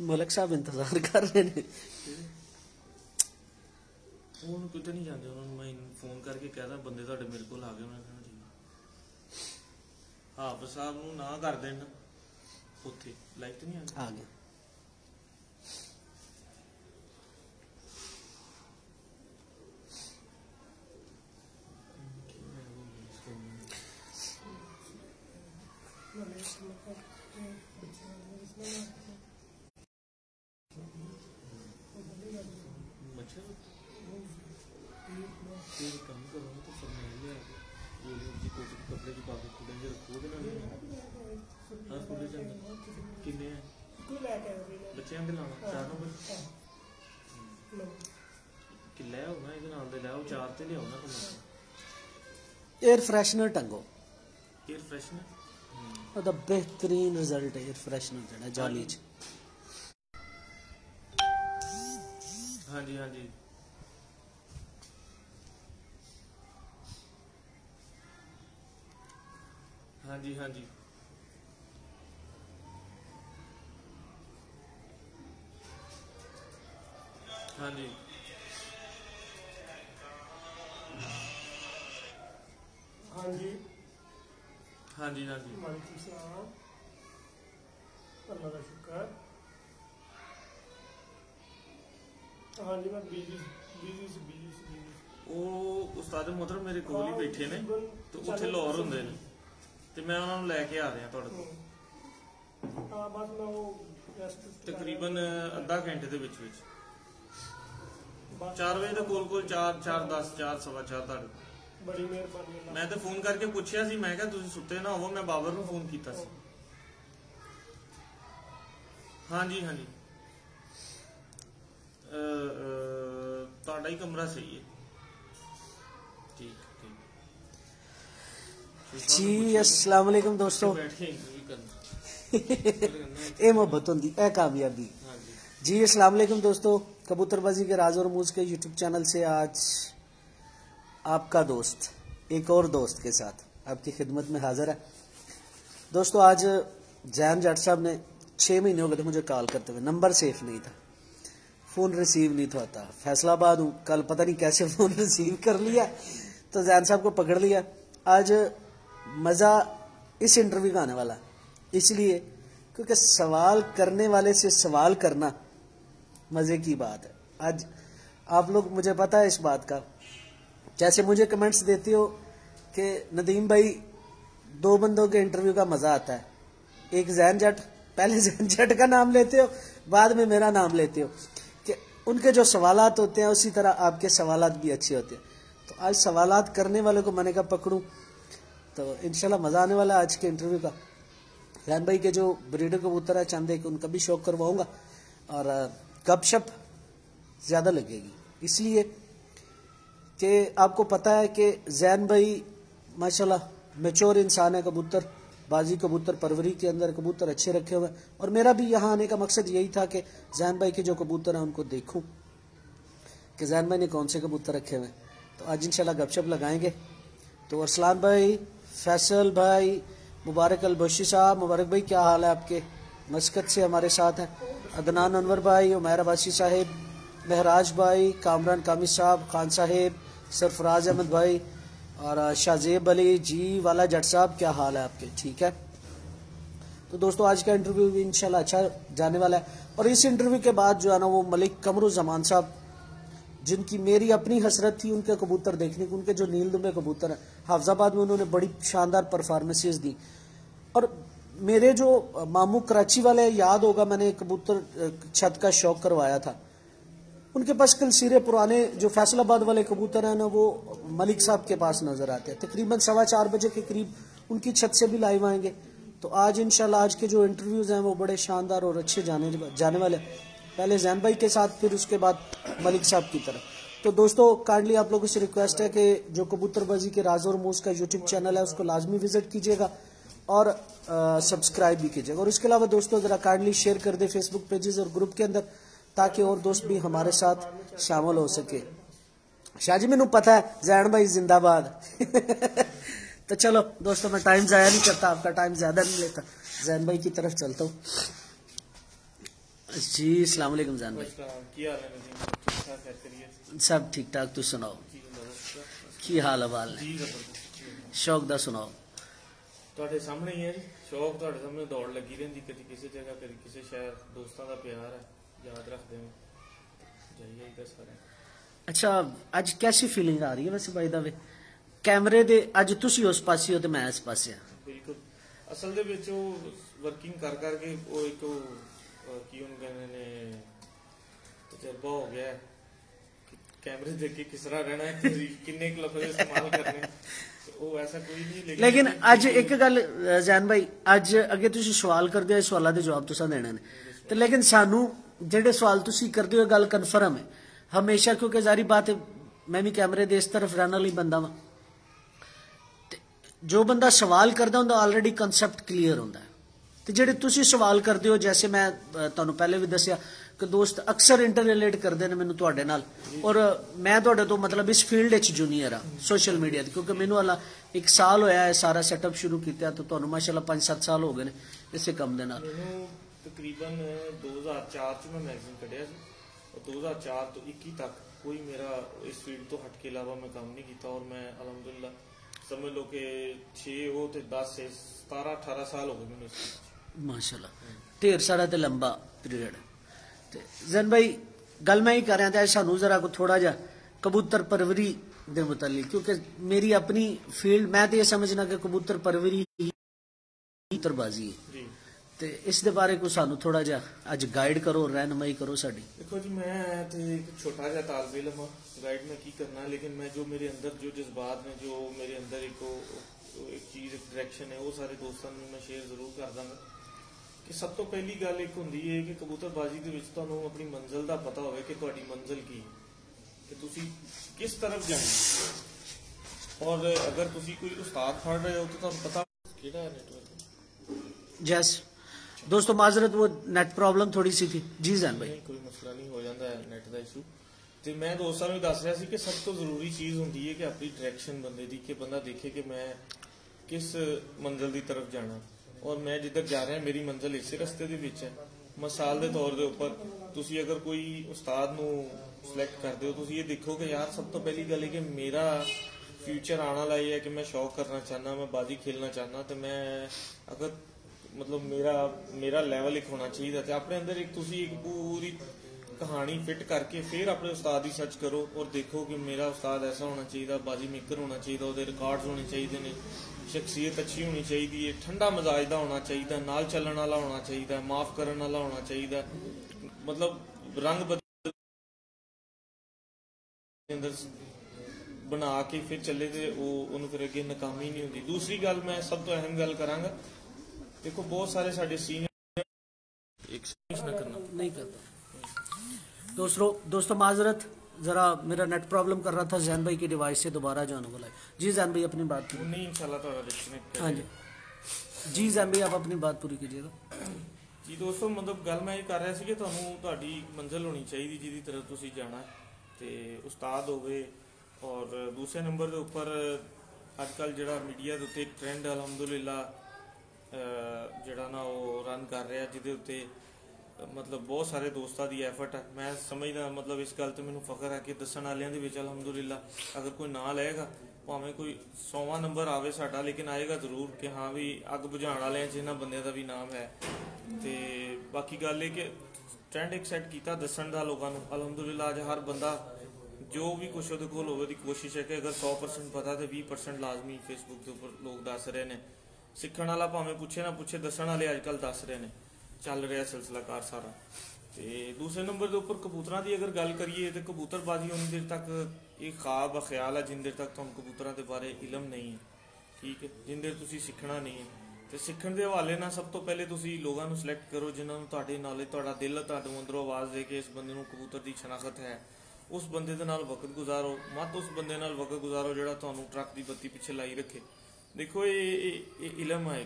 मलक साहब इंतजार कर रहे हैं। फोन कितने नहीं जाते उन्होंने, मैं फोन करके कहता बंदे ਤੁਹਾਡੇ ਮੇਰੇ ਕੋਲ ਆ ਗਏ, ਉਹਨਾਂ ਨੇ ਠੀਕ ਹਾਂ ਸਾਹਿਬ ਨੂੰ ਨਾ ਕਰ ਦੇਣ ਉੱਥੇ ਲਾਈਕ ਤੇ ਨਹੀਂ ਆ ਗਏ। एयर फ्रेशनर टंगो, एयर फ्रेशनर ओदा बेहतरीन रिजल्ट है। एयर फ्रेशनर जेड़ा जाली च हां जी हां जी हां जी हां जी हां जी हाँ जी हाँ जी हाँ जी वालेकुम सलाम। अल्लाह का शुक्र। हाँ जी मैं बिजी। वो उस्ताद मोहतरम मेरे कोल ही बैठे ने तो उठे लाहौर होंगे ने तो मैं उन्होंने लैके आ रहा थोड़े को। हाँ बस मैं वो तकरीबन अद्धा घंटे के बिच बिच 4 बजे तक कोल 4, 4:10, 4, 4:15 तक। बड़ी मेहरबानी। मैं तो फोन करके पूछा सी, मैं कहा तुसी सुते ना हो, मैं बाबर नूं फोन कीता सी। हाँ जी हाँ जी तुहाडा ही कमरा सही है। ठीक जी अस्सलाम वालेकुम दोस्तों। ये मोहब्बत होंदी ए कामयाबी। जी अस्सलाम वालेकुम दोस्तों, कबूतर बाजी के राज और रमूज के YouTube चैनल से आज आपका दोस्त एक और दोस्त के साथ आपकी खिदमत में हाजिर है। दोस्तों आज जैन जट साहब ने 6 महीने हो गए थे मुझे कॉल करते हुए, नंबर सेफ नहीं था, फ़ोन रिसीव नहीं था, फैसलाबाद हूँ, कल पता नहीं कैसे फ़ोन रिसीव कर लिया तो जैन साहब को पकड़ लिया। आज मज़ा इस इंटरव्यू का आने वाला इसलिए क्योंकि सवाल करने वाले से सवाल करना मज़े की बात है। आज आप लोग मुझे पता है इस बात का, जैसे मुझे कमेंट्स देते हो कि नदीम भाई 2 बंदों के इंटरव्यू का मज़ा आता है, एक जैन जट, पहले जैन जट का नाम लेते हो बाद में मेरा नाम लेते हो कि उनके जो सवालात होते हैं उसी तरह आपके सवालात भी अच्छे होते हैं। तो आज सवालात करने वाले को मैंने कहा पकड़ूं, तो इंशाल्लाह मज़ा आने वाला आज के इंटरव्यू का। जैन भाई के जो ब्रीडर कबूतर है चंदे के उनका भी शौक करवाऊँगा और गपशप ज़्यादा लगेगी इसलिए कि आपको पता है कि जैन भाई माशाल्लाह मैच्योर इंसान है कबूतर बाजी कबूतर परवरी के अंदर, कबूतर अच्छे रखे हुए हैं। और मेरा भी यहाँ आने का मकसद यही था कि जैन भाई के जो कबूतर हैं उनको देखूं कि जैन भाई ने कौन से कबूतर रखे हुए हैं। तो आज इंशाल्लाह गपशप लगाएंगे। तो अरसलान भाई, फैसल भाई, मुबारक अलबशी साहब, मुबारक भाई क्या हाल है आपके, मस्कत से हमारे साथ हैं, अदनान अनवर भाई, उमैर अब्बासी साहिब, महराज भाई, कामरान कामिल साहब, खान साहिब, सरफराज अहमद भाई और शाहजेब अली जी वाला जट साहब क्या हाल है आपके, ठीक है। तो दोस्तों आज का इंटरव्यू भी इंशाल्लाह अच्छा जाने वाला है। और इस इंटरव्यू के बाद जो है ना वो मलिक कमरू जमान साहब जिनकी मेरी अपनी हसरत थी उनके कबूतर देखने की, उनके जो नीलदुबे कबूतर हैं हाफिजाबाद में उन्होंने बड़ी शानदार परफॉर्मेंसेज दी। और मेरे जो मामू कराची वाले याद होगा मैंने कबूतर छत का शौक करवाया था, उनके पास कलसीरे पुराने जो फैसलाबाद वाले कबूतर हैं ना वो मलिक साहब के पास नजर आते हैं। तकरीबन 4:15 बजे के करीब उनकी छत से भी लाइव आएंगे। तो आज इंशाल्लाह आज के जो इंटरव्यूज़ हैं वो बड़े शानदार और अच्छे जाने वाले, पहले जैन भाई के साथ फिर उसके बाद मलिक साहब की तरफ। तो दोस्तों काइंडली आप लोगों से रिक्वेस्ट है कि जो कबूतर बाजी के राज और रमूज का यूट्यूब चैनल है उसको लाजमी विजिट कीजिएगा और सब्सक्राइब भी कीजिएगा। और इसके अलावा दोस्तों ज़रा काइंडली शेयर कर दें फेसबुक पेजेस और ग्रुप के अंदर ताकि और दोस्त भी हमारे साथ शामिल हो सके। शाह जी मैनू पता है जैन भाई जिंदाबाद। तो चलो दोस्तों मैं टाइम जाया नहीं करता, आपका टाइम ज्यादा नहीं लेता, जैन भाई की तरफ चलता हूँ। जी अस्सलाम वालेकुम जान भाई, सब ठीक ठाक। तू सुनाओ की हाल हवाल है? शौक दा सुनाओ। ਤੁਹਾਡੇ ਸਾਹਮਣੇ ਹੀ ਹੈ ਸ਼ੌਕ, ਤੁਹਾਡੇ ਸਾਹਮਣੇ ਦੌੜ ਲੱਗੀ ਰਹਿੰਦੀ, ਕਦੀ ਕਿਸੇ ਜਗ੍ਹਾ ਕਦੀ ਕਿਸੇ ਸ਼ਹਿਰ। ਦੋਸਤਾਂ ਦਾ ਪਿਆਰ ਹੈ, ਯਾਦ ਰੱਖਦੇ ਹਾਂ ਜਾਈਏ ਇੱਧਰ ਸਾਰੇ। ਅੱਛਾ ਅੱਜ ਕੈਸੀ ਫੀਲਿੰਗ ਆ ਰਹੀ ਹੈ ਵੈਸੇ ਬਾਈ ਦਾ ਵੇ ਕੈਮਰੇ ਦੇ? ਅੱਜ ਤੁਸੀਂ ਉਸ ਪਾਸੇ ਹੋ ਤੇ ਮੈਂ ਇਸ ਪਾਸੇ ਆ। ਬਿਲਕੁਲ, ਅਸਲ ਦੇ ਵਿੱਚ ਉਹ ਵਰਕਿੰਗ ਕਰ ਕਰਕੇ ਉਹ ਇੱਕ ਕੀ ਉਹਨੂੰ ਕਹਿੰਦੇ ਨੇ ਤਜਰਬਾ ਹੋ ਗਿਆ कैमरे देख के किस तरह रहना है, किन्ने क लफ्ज़ इस्तेमाल करने, वो ऐसा कोई नहीं। लेकिन आज एक गल ज़ैन भाई, आज अगे तुसी सवाल करदे हो, सवालों के जवाब तुसा देने ने ते, लेकिन सानू जेडे सवाल तुसी करदे हो गल कन्फर्म है हमेशा, क्योंकि जारी बात है मैं भी कैमरे दे इस तरफ रहने वाली बंदा वां। जो बंदा सवाल करदा हुंदा ऑलरेडी कंसैप्ट क्लीयर हुंदा है, ते जेडे तुसी सवाल करदे हो जैसे मैं तुहानू पहले भी दस्सिया कि दोस्त अक्सर इंटर रिलेट करते हैं मैनू तुहाडे नाल, और मैं तुहाडे तो मतलब इस फील्ड च जूनियर हाँ सोशल मीडिया के, क्योंकि मैनू हला एक साल होया है सारा सैटअप शुरू किया, तो तुहानू माशाल्लाह 5-7 साल हो गए ने इसे काम दे नाल। तकरीबन 2004 च मैं मैगजीन कढ़िया सी, और 2004 से 2021 तक कोई मेरा इस फील्ड तो हट के अलावा मैं काम नहीं किया, और मैं अलहमदुल्ला समझ लो कि 6 से 10 से 17-18 साल हो गए मैंने माशाल्लाह, ढेर सारा तो लंबा पीरियड। ज़ैन भाई गल मैं ही कर रहा था सानू जरा को थोड़ा जा कबूतर परवरी दे मुतालिक, क्योंकि मेरी अपनी फील्ड मैं तो यह समझना कि कबूतर परवरी कबूतरबाजी है, तो इस दे बारे को सानू थोड़ा जा आज गाइड करो, रहनुमाई करो साडी। देखो जी मैं तो एक छोटा जा तालबे इल्म हां, गाइड में की करना, लेकिन मैं जो मेरे अंदर जो जज्बात ने, जो मेरे अंदर एक चीज एक डायरेक्शन है, वो सारे दोस्तों में मैं शेयर जरूर कर दूंगा। कि सब तो पहली गल एक होंगी है कि कबूतरबाजी के अपनी मंजिल का पता होवे कि तुहाडी मंजिल की कि तुसी किस तरफ जाए, और अगर तुसी कोई उस्ताद फड़ रहे हो तो पता केड़ा नेटवर्क। यस दोस्तों माजरत, वो नेट प्रॉब्लम थोड़ी सी थी। जी जान भाई कोई मसला नहीं, हो जाता है नेट का इशू। तो मैं दोस्तों भी दस रहा कि सब तो जरूरी चीज़ होंगी है कि अपनी डायरेक्शन बंदे की, कि बंदा देखे कि मैं किस मंजिल की तरफ जाना, और मैं जिधर जा रहा मेरी मंजिल इस रस्ते दे विच है। मिसाल के तौर के उपर तुसी अगर कोई उस्ताद नू सिलेक्ट करते हो, तुसी ये देखो कि यार सब तो पहली गल है कि मेरा फ्यूचर आने वाला है कि मैं शौक करना चाहना, मैं बाजी खेलना चाहना, तो मैं अगर मतलब मेरा लेवल एक होना चाहिए, तो अपने अंदर एक तुसी एक पूरी कहानी फिट करके फिर अपने उस्ताद की सर्च करो, और देखो कि मेरा उस्ताद ऐसा होना चाहिए, बाजी मेकर होना चाहिए, उसके रिकॉर्ड्स होने चाहिए ने, शख्सियत अच्छी होनी चाहिए, ठंडा मिजाज का होना चाहिए, नाल चलने वाला होना चाहिए, माफ करने वाला होना चाहिए, मतलब रंग बदल बना के फिर चले तो वो फिर अगे नाकामी नहीं होती। दूसरी गल मैं सब तो अहम गल करांगा, देखो बहुत सारे साडे सीनियर एक नहीं करता। दोस्तों माजरत, जरा मेरा नेट प्रॉब्लम कर रहा था, ज़ैन भाई की डिवाइस से दोबारा जाने को लाए। जी ज़ैन भाई अपनी बात पूरी नहीं इंशाल्लाह। हाँ जी जी ज़ैन भाई आप अपनी बात पूरी कीजिएगा। जी दोस्तों मतलब गल मैं ये कर रहा सी कि तुहाडी मंजिल होनी चाहिए जिहदी तरफ तुसीं जाना ते उस्ताद होवे। और दूसरे नंबर के उपर अजकल जिहड़ा मीडिया के उत्ते एक ट्रेंड अलहमदुलिल्लाह जिहड़ा ना वो रन कर रहा, जिहदे उत्ते मतलब बहुत सारे दोस्तों की एफर्ट है। मैं समझदा मतलब इस गल तो मैं फखर है कि दसन वाले अलहमदुलिल्ला अगर कोई ना लेगा भावें कोई 100वां नंबर आवे साडा, लेकिन आएगा जरूर कि हाँ भी अग बुझाने वाले जिन्होंने बंदे का भी नाम है। तो बाकी गल है कि ट्रेंड एक सैट किया दसन का लोगों को अलहमदुलिल्ला, अज हर बंदा जो भी कुछ वो कोल होवे दी कोशिश है कि अगर 100% पता तो 20% लाजमी फेसबुक के उपर लोग दस रहे हैं। सीखने वाला भावें पूछे ना पूछे, दसन वाले अजकल दस रहे हैं, चल रहा सिलसिला कार सारा। तो दूसरे नंबर के उपर कबूतर की अगर गल करिए तो कबूतरबाजी उन्नी देर तक एक ख्वाब ख्याल है जिन देर तक तुम कबूतर के बारे इलम नहीं है, ठीक है, जिन देर तुसी सीखना नहीं है। तो सीखने के हवाले ना सब तो पहले तुसी लोगों को सिलेक्ट करो जिन्होंने तुहाडे नाल तुहाडा दिल तुहाडे अंदरों आवाज़ दे के इस बंदे नूं कबूतर की शनाखत है, उस बंदे दे नाल वक्त गुजारो मत, उस बंदे नाल वक्त गुजारो जिहड़ा तुहानूं ट्रक की बत्ती पिछे लाई रखे। देखो ये इलम है,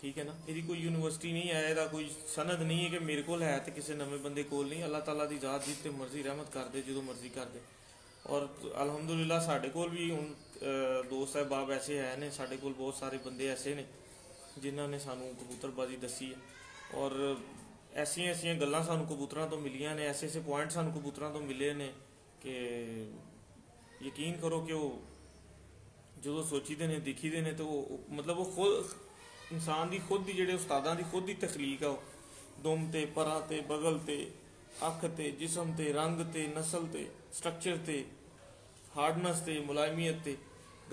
ठीक है ना, यदि कोई यूनिवर्सिटी नहीं है, यदा कोई सनद नहीं है कि मेरे को है तो किसी नवे बंदे कोल नहीं। अल्लाह ताला दी जात जिते मर्जी रहमत कर दे, जो मर्जी कर दे। और अलहमदुलिल्लाह साढ़े कोल भी हुण दोस्त साहबाब ऐसे है ने, साढ़े कोल बहुत सारे बंदे ऐसे ने जिन्होंने सानू कबूतरबाजी दसी है, और ऐसियां ऐसियां गल्लां सानू कबूतरां तो मिलियां ने, ऐसे ऐसे पॉइंट सानू कबूतरां तो मिले ने कि यकीन करो कि वो जो सोची दे ने दिखी दे ने तो मतलब वो खुद इंसान की खुद ही जेडे उस्तादां की खुद ही तखलीक है। दुम ते परा ते बगल ते अख ते जिसम ते रंग ते नस्ल ते स्ट्रक्चर ते हार्डनेस ते मुलायमियत ते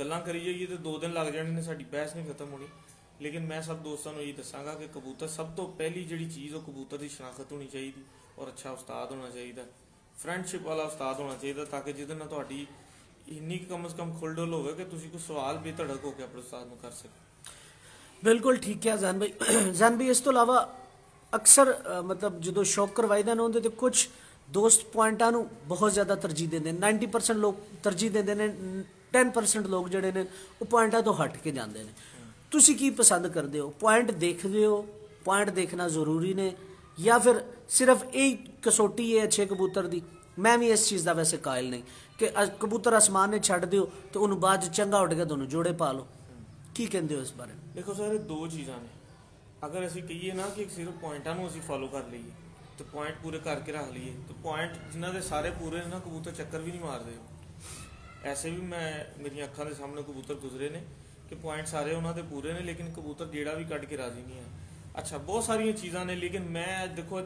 गल्लां करी जाइए तो दो दिन लग जाने ने, साडी बहस नहीं खत्म होनी। लेकिन मैं सब दोस्तों यही दसांगा कि कबूतर सब तो पहली जी चीज़ वो कबूतर की शनाख्त होनी चाहिए और अच्छा उस्ताद होना चाहिए, फ्रेंडशिप वाला उस्ताद होना चाहिए, ताकि जिदे ना तो इन्नी कम से कम खुलडुल हो कि तुसी कोई सवाल बेधड़क होकर अपने उस्ताद को कर सको। बिल्कुल ठीक क्या जान भाई। जान भाई इस तो अलावा अक्सर मतलब जो शौक करवाईदा ना उन्हें तो कुछ दोस्त पॉइंटा बहुत ज़्यादा तरजीह देंगे, 90% लोग तरजीह देंगे, 10% लोग जोड़े ने पॉइंटा तो हट के जाते हैं। तुसी की पसंद करते हो, पॉइंट देखते हो, पॉइंट देखना जरूरी ने या फिर सिर्फ यही कसौटी है अच्छे कबूतर दी? मैं भी इस चीज़ का वैसे कायल नहीं कि कबूतर आसमान ने छड़ दो तो उन्होंने बाद चंगा उठ गया दोनों जोड़े पा लो, की कहते हो इस बारे में? देखो सर दो चीज़ा ने, अगर असी कही ना कि सिर्फ पॉइंटा असी फॉलो कर लीए तो पॉइंट पूरे करके रख लीए तो पॉइंट जिन्होंने सारे पूरे ना कबूतर चक्कर भी नहीं मारते। ऐसे भी मैं मेरी अखां के सामने कबूतर गुजरे ने कि पॉइंट सारे उन्होंने पूरे ने लेकिन कबूतर जेड़ा भी कट के राजी नहीं है। अच्छा बहुत सारिया चीज़ा ने, लेकिन मैं देखो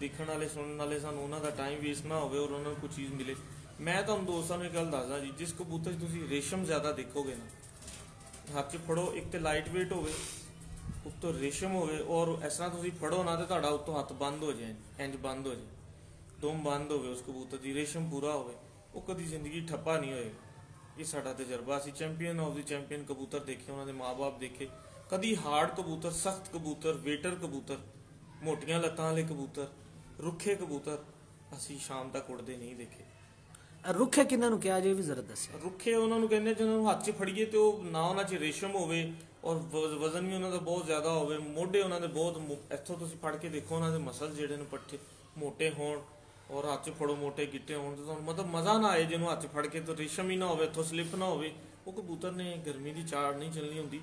देखने वाले सुनने वाले सन उन्हों का टाइम वेस्ट ना हो और उन्होंने कोई चीज़ मिले। मैं तो दोस्तों एक गल दसदा जी, जिस कबूतर तुसी रेशम ज़्यादा देखोगे ना हाथ च फड़ो, एक तो लाइट वेट हो उत्तों रेशम होवे और इस तरह तुम फड़ो ना तो उत्तों हाथ बंद हो जाए, इंज बंद हो जाए, दुम बंद हो उस कबूतर की, रेशम पूरा हो कभी जिंदगी ठप्पा नहीं होएगा। ये साडा तजर्बा, असी चैंपियन ऑफ द चैंपियन कबूतर देखे, उन्होंने माँ बाप देखे। कभी हार्ड कबूतर, सख्त कबूतर, वेटर कबूतर, मोटिया लत्तां वाले कबूतर, रुखे कबूतर असी शाम तक उड़ते नहीं देखे। रुखे किन्हां कहा जाए भी जरा दस? रुखे उन्होंने कहने जिन्होंने हाथ च फड़ीए तो ना उन्होंने रेशम हो और वजन भी उन्होंने बहुत ज्यादा हो, मोढे उन्होंने बहुत इतों तुम फड़ के देखो उन्होंने मसल जेडे ने पट्ठे मोटे हो और हाथ फड़ो मोटे गिट्टे हो तो मतलब मजा ना आए जिन्होंने हाथ फड़ के तो रेशम ही ना हो, इतों स्लिप ना हो कबूतर ने गर्मी की चाड़ नहीं चलनी होंगी।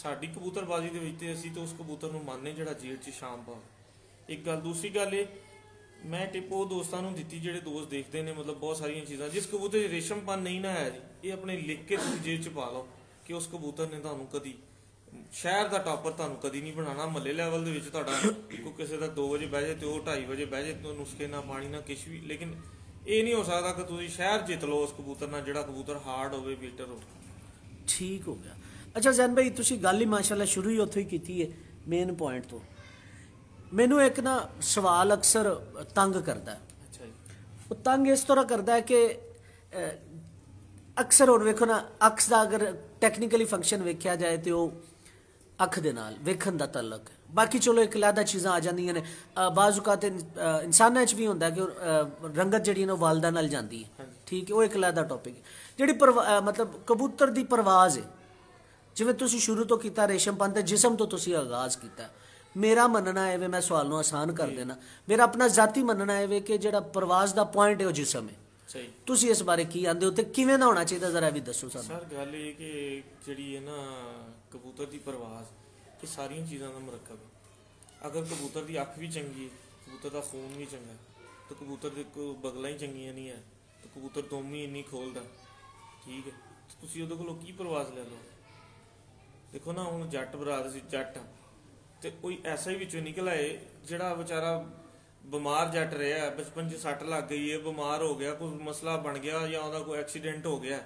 साड़ी कबूतरबाजी के विच असी तो उस कबूतर को मानने जोड़ा जेड़ च शाम पावे। एक गल दूसरी गल ये मैं टिप वो दोस्तों को दी जो दोस्त देखते हैं मतलब बहुत सारिया चीज़ा जिस कबूतर रेशम पन नहीं ना है जी, ये अपने लिख के जेब च पा लो कि उस कबूतर ने थानू कभी शहर का टॉपर थानू कभी नहीं बनाना, महल्ले लैवल कोई किसी का 2 बजे बह जाए तो 2:30 बजे बह जाए तो नुस्खे ना पानी ना किश भी, लेकिन ये नहीं हो सकता कि तुम शहर जित लो उस कबूतर ना जो कबूतर हार्ड हो वेटर हो। ठीक हो गया। अच्छा जैन भाई तुम गल ही माशाल्लाह शुरू ही उतों ही की है मेन पॉइंट तो। मैनू एक ना सवाल अक्सर तंग करता है। अच्छा जी। तंग इस तरह करता है कि अक्सर हम वेखो ना अक्स का अगर टैक्नीकली फंक्शन वेख्या जाए तो अख दे नाल वेखन दा तलक है, बाकी चलो एक लादा चीज़ा आ जांदियां ने, बाज़ औकात इंसानां च भी होंदा कि रंगत जिहड़ी ना वालदा नाल जांदी है, ठीक है वो एक लादा टॉपिक है जिहड़ी मतलब कबूतर दी परवाज़ है जिवें तुसीं शुरू तो कीता रेशम पंत जिसम तो तुसीं आगाज़ कीता। मेरा मनना है वे मैं सवाल नूं आसान कर देना, मेरा अपना जाती मनना है वे कि जिहड़ा परवाज़ दा पॉइंट है वो जिसम है। तुसी इस बारे की आंदे हो ते किवें दा होना चाहिए जरा भी दसो सानू। सर गल ये कि जिहड़ी है ना कबूतर की परवाज़ ये सारिया चीज़ों का मरकब है। अगर कबूतर की अख भी चंगी है, कबूतर का खून भी चंगा तो कबूतर के कोई बगलां ही चंगिया नहीं है तो कबूतर दुम ही इन्नी खोलता, ठीक है तो तुसी उहदे कोलों की परवाज़ लै लो। देखो ना हुण जट बरादरी जट ते कोई ऐसा ही विचों निकल आए जिहड़ा बेचारा बीमार जट रहा है, बचपन च सट लग गई है, बीमार हो गया, कोई मसला बन गया या उहदा कोई एक्सीडेंट हो गया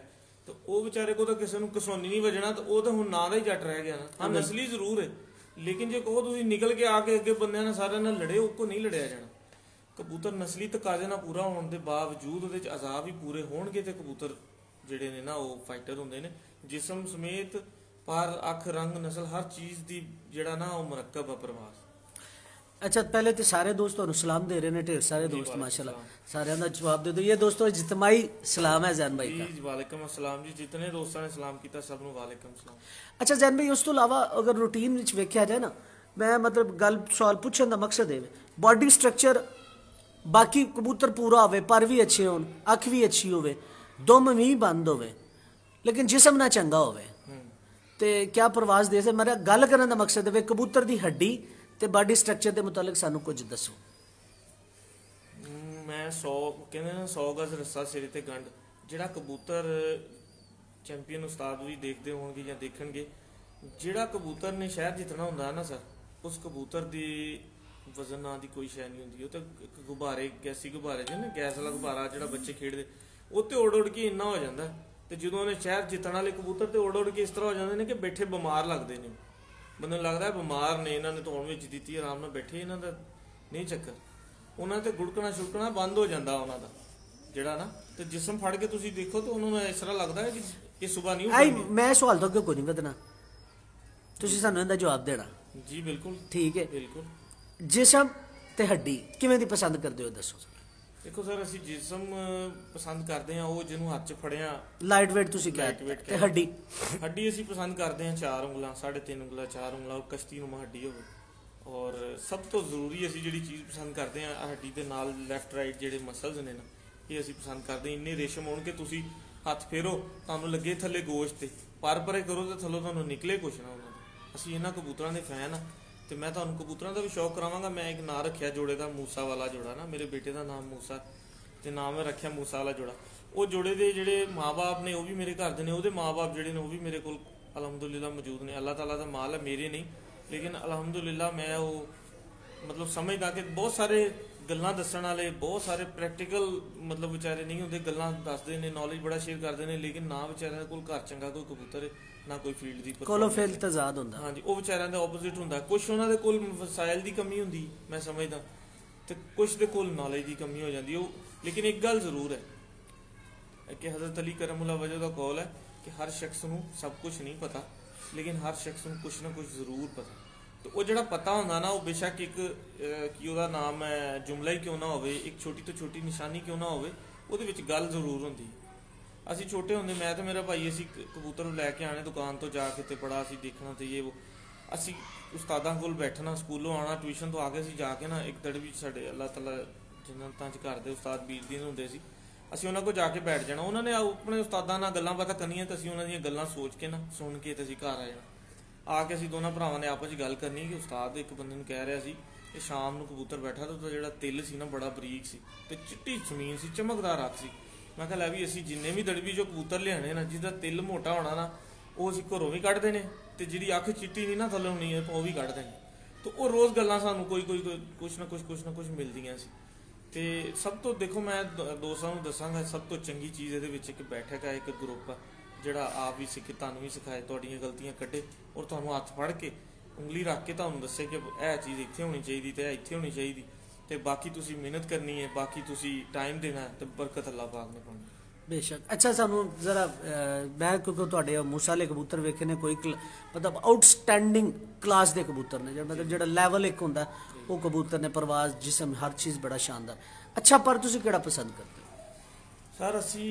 तो वह बेचारे को किसी को कसौनी नहीं बजना तो वह तो हुण ना दा ही जट रह गया ना। हाँ नस्ली जरूर है लेकिन जो कहो तुसीं निकल के आके अगे बंदे नाल सारे नाल लड़े उसको नहीं लड़िया जाना। कबूतर नस्ली तकाजे नाल पूरा होने के बावजूद उहदे च अज़ाब भी पूरे होणगे ते कबूतर जिहड़े ने ना वो फाइटर हुंदे ने जिसम समेत पर अख रंग नस्ल हर चीज़ दी जिहड़ा ना वो मरकब है परवाज़। अच्छा पहले तो सारे दोस्तों सलाम दे रहे हैं ढेर सारे दोस्त माशाल्लाह, सारे का जवाब दे दो। ये दोस्तों इज्तिमाई सलाम है जैन भाई का। जी वालेकुम अस्सलाम जी, जितने दोस्तों ने सलाम किया सब नूं वालेकुम सलाम। अच्छा जैन भाई उस तो अलावा अगर रूटीन विच वेख्या जाए ना मैं मतलब गल सवाल पूछण दा मकसद है बॉडी स्ट्रक्चर बाकी कबूतर पूरा होवे पर भी अच्छे होण, अख भी अच्छी होवे, दुम भी बंद होवे लेकिन जिसम ना चंगा होवे ते क्या परवाज़ दे सकदे। मेरा गल करन दा मकसद है कबूतर की हड्डी ते बॉडी स्ट्रक्चर के मुतालिक सानू कुछ दसो। मैं 100 गज रस्सा सिरे ते गंढ जिहड़ा कबूतर चैंपीयन उस्ताद भी देखते होणगे या देखेंगे, जिहड़ा कबूतर ने शहर जितना हुंदा ना सर, उस कबूतर दी वजन ना दी कोई शह नहीं होंगी। तो गुब्बारे गैसी गुब्बारे जो गैस वाला गुब्बारा जो बच्चे खेडते वो तो उड़ उड़ के इन्ना हो जाता है। तो जो उन्हें शहर जितने वाले कबूतर तो उड़ उड़ के इस तरह हो जाते हैं कि बैठे बीमार लगते हैं। बंद लगता है बीमार ने, इन्होंने धोन में दी आराम बैठे, इन्हों का नहीं चक्कर, उन्होंने तो गुड़कना छुड़कना बंद हो जाता उन्होंने जोड़ा ना। तो जिसम फड़ के तुम देखो तो उन्होंने इस तरह लगता है कि ये सुबह नहीं। मैं सवाल तो क्यों नहीं बदना, तुम सू जवाब देना जी। बिल्कुल ठीक है, बिल्कुल। जिसम ते हड्डी किवें दी पसंद करदे हो दसो। देखो सर असीं जिसम पसंद करते हैं वो जिन्होंने हाथ च फड़िया लाइट वेट, तुसीं लाइट वेट ते हड्डी। हड्डी असीं पसंद करते हैं 4 उंगलां 3.5 उंगलां 4 उंगलां और कश्तीनुमा हड्डी होवे। और सब तो जरूरी असीं जिहड़ी चीज़ पसंद करते हैं हड्डी के नाल लैफ्ट राइट जिहड़े मसल्स ने ना, ये असीं पसंद करते हैं। इन्ने रेशम होण कि तुसीं हथ फेरो तुहानूं लगे थल्ले गोश्त ते पर करो तो थल्लों तुहानूं निकले कुछ ना। असीं इन्हां कबूतरां दे फैन आ। तो मैं तुहानूं कबूतरां का भी शौक करावांगा। मैं एक नाम रखिया जोड़े का मूसा वाला जोड़ा ना, मेरे बेटे का नाम मूसा ते नाम मैं रखिया मूसा वाला जोड़ा। वो जोड़े के जेडे माँ बाप ने वो भी मेरे घर के ने, वो माँ बाप जोड़े ने वो भी मेरे को अलहमदुलिल्लाह मौजूद ने। अल्लाह ताला दा माल है, मेरे नहीं लेकिन अलहमदुलिल्लाह मैं वो मतलब समझदा कि बहुत सारे गल्लां दस्सण वाले, बहुत सारे प्रैक्टिकल मतलब बेचारे नहीं होंदे, गल्लां दसदे ने, नॉलेज बड़ा शेयर करते हैं लेकिन ना बेचारे कोल घर चंगा कोई कबूतर है ना कोई फील्ड दी कोलो फील्ड तो आजाद होंदा। हाँ जी, वो बेचारियां दा ओपोजिट होंदा। कुछ उन्हां दे कोल वसाइल दी कमी होंदी मैं समझदा, ते कुछ दे कोल नॉलेज दी कमी हो जांदी। लेकिन एक गल जरूर है कि हज़रत अली करमुल्लाह वजह दा कौल है कि हर शख्स नूं सब कुछ नहीं पता लेकिन हर शख्स नूं कुछ ना कुछ जरूर पता। तो वो जिहड़ा पता होंदा ना, वो बेशक एक कि उहदा नाम है जुमला ही क्यों ना होवे, एक छोटी तो छोटी निशानी क्यों ना होवे, उहदे विच गल जरूर होंदी। असी छोटे होंदे मैं तो मेरा भाई असी कबूतर लैके आने दुकान तो जाके तो बड़ा असी देखना तो ये वो, असी उस्तादां कोल बैठना, स्कूलों आना, ट्यूशन तो आके असी जाके ना एक दड़ भी साढ़े अल्लाह तला जन्नतां च करदे उस्ताद बीर दीन होंदे सी, असी उन्हां कोल जाके बैठ जाना। उन्होंने अपने उस्तादां नाल गल्लां बातां करनियां ते असी उन्हां दियां गल्लां सोच के ना सुन के ते असी घर आ जाना। आके असी दोनों भरावां ने आपस च गल करनी कि उस्ताद एक बंदे नूं कह रहा सी कि शाम नूं कबूतर बैठा तो जिहड़ा तिल सी ना बड़ा बरीक सी ते चिट्टी सुनीन सी, चमकदार अख सी। मैं कहा भी असी जिन्ने भी दड़बी जो कबूतर लियाने ना जिसका तिल मोटा होना ना, वो असी घरों भी कढ़ते हैं तो जी अख चिट्टी नहीं ना थल्ले होनी है तो वह भी कढ़ते हैं। तो वो रोज़ गल्लां सानूं कोई कोई कुछ ना कुछ मिलदियां सी। ते सब तो देखो मैं दोस्तां नूं दसांगा सब तो चंगी चीज़ इहदे विच इक बैठक है, एक ग्रुप है जिहड़ा आप भी सिक्खे तुहानूं भी सिखाए, तुहाडीआं गलतियां कढे और तुहानूं हत्थ फड़ के उंगली रख के तुहानूं दस्से कि यह चीज़ इत्थे होनी चाहिदी ते इत्थे होनी चाहिदी। तो बाकी तुसी मेहनत करनी है, बाकी तुसी टाइम देना है तो बरकत अल्लाह पाक ने पानी बेशक। अच्छा सानू जरा मैं क्योंकि तुहाडे मूसाले कबूतर वेखे ने कोई मतलब आउटस्टैंडिंग क्लास के कबूतर ने जो मतलब जो लैवल एक होंदा वो कबूतर ने परवाज जिसम हर चीज़ बड़ा शानदार। अच्छा पर तुसी केड़ा पसंद करते हो सर? असी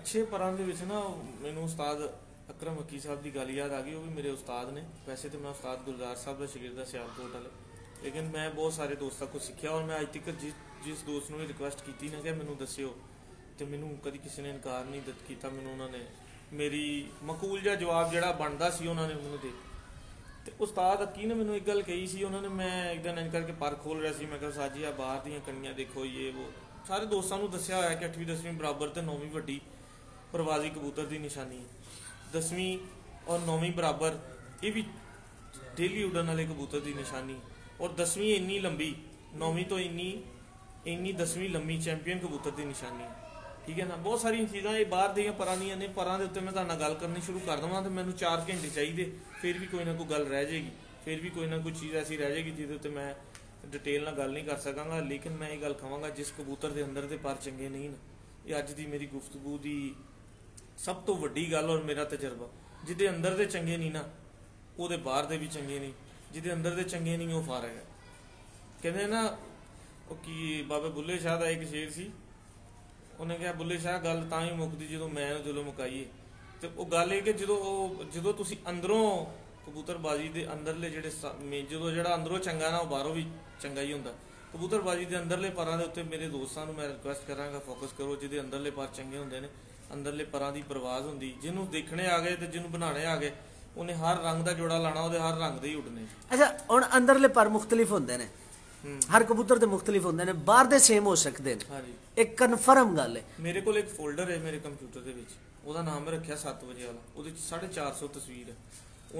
अच्छे परां दे विच ना मैनू उस्ताद अकरम अक्की साहब की गल याद आ गई, वो भी मेरे उस्ताद ने। वैसे तो मैं उस्ताद गुलजार साहब का शागिर्द दा सियालकोट वाले, लेकिन मैं बहुत सारे दोस्तों को सीखा और मैं अज तक जिस दोस्त ने भी रिक्वेस्ट की ना कि मैनू दस्यो तो मैनू कभी किसी ने इनकार नहीं किया। मैनू उन्होंने मेरी मकूल जहा जवाब जरा बनता सी उन्होंने मैनू दे। तो उस्ताद अक्की ने मैनू एक गल कही सी, उन्होंने मैं एक दिन इंज करके पार्क खोल रहा सी, मैं कहा साजी आ बाहर दियां कणियां देखो ये वो, सारे दोस्तों को दस्या होया कि 8वीं 10वीं बराबर तो 9वीं वड्डी परवाजी कबूतर की निशानी, 10वीं और 9वीं बराबर ये भी डेली उड़न वाले कबूतर की निशानी, और 10वीं इन्नी लंबी, 9वीं तो इन्नी 10वीं लंबी चैंपीयन कबूतर की निशानी। ठीक है ना, बहुत सारिया चीज़ा ये बाहर दियाँ परां दियां ने। परां दे उत्ते मैं तुहाडे नाल गल करनी शुरू कर देवां तो मैनूं 4 घंटे चाहिए, फिर भी कोई ना कोई गल रह जाएगी, फिर भी कोई ना कोई चीज़ ऐसी रह जाएगी जिहदे उत्ते मैं डिटेल नाल गल नहीं कर सकांगा। लेकिन मैं ये गल कहांगा जिस कबूतर के अंदर तो पर चंगे नहीं ना, ये अज की मेरी गुफ्तगू की सब तो वड्डी गल और मेरा तजर्बा। जिहदे अंदर के चंगे नहीं ना उहदे बाहर के भी चंगे नहीं, जिहदे अंदर दे चंगे नहीं वह फारग है। कहते ना कि बाबे बुल्ले शाह का एक शेर सी, उन्हें कहा बुल्ले शाह गल तां ही मुकदी जो मैं दिलों मुकाईए। तो वो गल है कि जो तुम अंदरों कबूतरबाजी के अंदरले जेडे जो अंदरों चंगा ना वो बाहरों भी चंगा ही होंदा। कबूतरबाजी के अंदरले परां दे उत्ते मेरे दोस्तों मैं रिक्वेस्ट करांगा फोकस करो, जिहदे अंदरले पर चंगे होंदे ने, अंदरले परां दी परवाज होंदी, जिन्होंने देखने आ गए तो जिन्होंने बनाने आ गए उन्हें हर रंग का जोड़ा लाना और हर रंग दे ही उड़ने। अच्छा हुण अंदरले पर मुख्तलिफ होंदे ने, हर कबूतर दे मुख्तलिफ होंदे ने, बाहर दे सेम हो सकदे ने। हां जी एक कन्फर्म गल है। मेरे कोल एक फोल्डर है मेरे कंप्यूटर दे विच, ओदा नाम मैं रखिया 7 बजे वाला, ओदे 450 तस्वीर है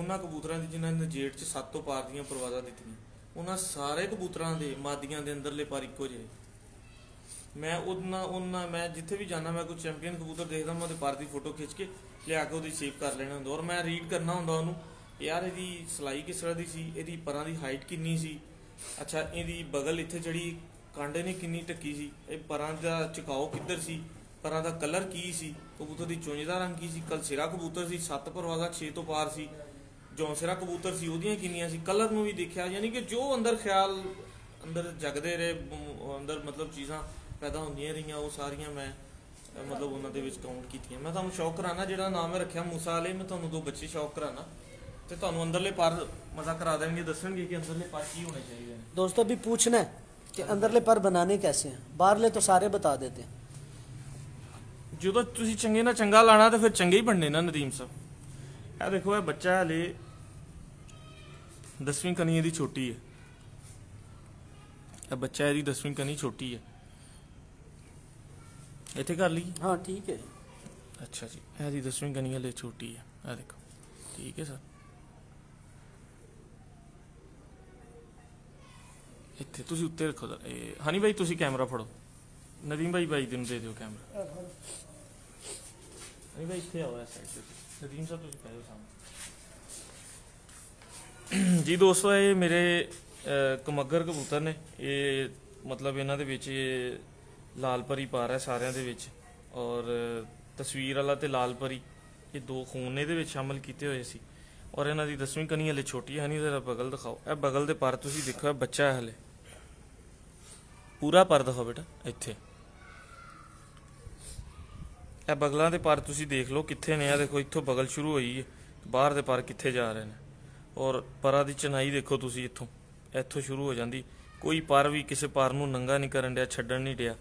उन्हां कबूतरां दी जिन्हां ने जेट च 7 तो पार दीयां परवाज़ां दित्तियां। उन्हां सारे कबूतरां दे मादियां दे अंदरले पर इक्को जे। मैं उन्ना मैं जिथे भी जाना मैं कुछ चैंपियन कबूतर देखदा मैं पर दी फोटो खिंच के लिया के शेप कर लेना होंगे और मैं रीड करना होंगे यार यदि सिलाई किस तरह की सी, यदि परां दी हाइट कितनी सी, अच्छा यदि बगल इतने चढ़ी कांडे ने कितनी टक्की सी, परां दा चकाओ किधर सी, परां दा कलर की सी, कबूतर की चोंज का रंग की सी, कल सिरा कबूतर सी 7 परवाज़ा 6 तो पार सी, जौंसरा कबूतर सी ओदियां कितनियां सी, कलर नूं भी देखिया। यानी कि जो अंदर ख्याल अंदर जगदे रहे अंदर मतलब चीज़ां पैदा होंदियां रहियां वो सारियां मैं मतलब उन्होंने काउंट की। मैं तुहानूं शौक कराना जिहड़ा नाम मैं रखिया मूसा आले, मैं तुहानूं 2 बच्चे शौक कराना तो तुहानूं अंदरले पर मज़ा करा देंगे, दसणगे कि अंदरले पर की होने चाहिए। दोस्तों भी पूछना है कि अंदरले पर बनाने कैसे हैं, बाहरले तो सारे बता देते हैं। जो तुसीं चंगे ना चंगा लाना तो फिर चंगे ही बनने ना। नदीम साहब यह देखो, यह बच्चा हाले 10वीं कनी इहदी छोटी है, यह बच्चा इहदी 10वीं कनी छोटी है, इतने कर ली। हाँ ठीक है। अच्छा जी ऐसी 10वीं कनी ले छोटी है, आ देखो ठीक है सर, इतने तुम उत्ते रखो सर। हनी भाई तुम कैमरा फड़ो, नदीम भाई भाई दिन दे दो कैमरा। हनी भाई इतने आओ इस साइड से, नदीम साहब तुम कह दो सामने। जी दोस्तों ये मेरे कमगर कबूतर ने, ये मतलब इन्होंने लाल परी पा रहा है सारियां दे विच, और तस्वीर वाला तो लाल परी ये 2 खूने दे विच शामिल किए हुए सी, और इन्हां दी 10वीं कनी हले छोटी है। नहीं जरा बगल दिखाओ, यह बगल दे पर तुसीं देखो यह बच्चा है हले, पूरा पर दिखाओ बेटा, इत्थे यह बगलों के पर तुसीं देख लो कित्थे ने। देखो इत्थों बगल शुरू हुई है, बाहर दे पर कित्थे जा रहे हैं, और परां दी चनाई देखो तुसीं इत्थों इत्थों शुरू हो जाती, कोई पर भी किसी पर नूं नंगा नहीं करन दिया, छड्डन नहीं दिया,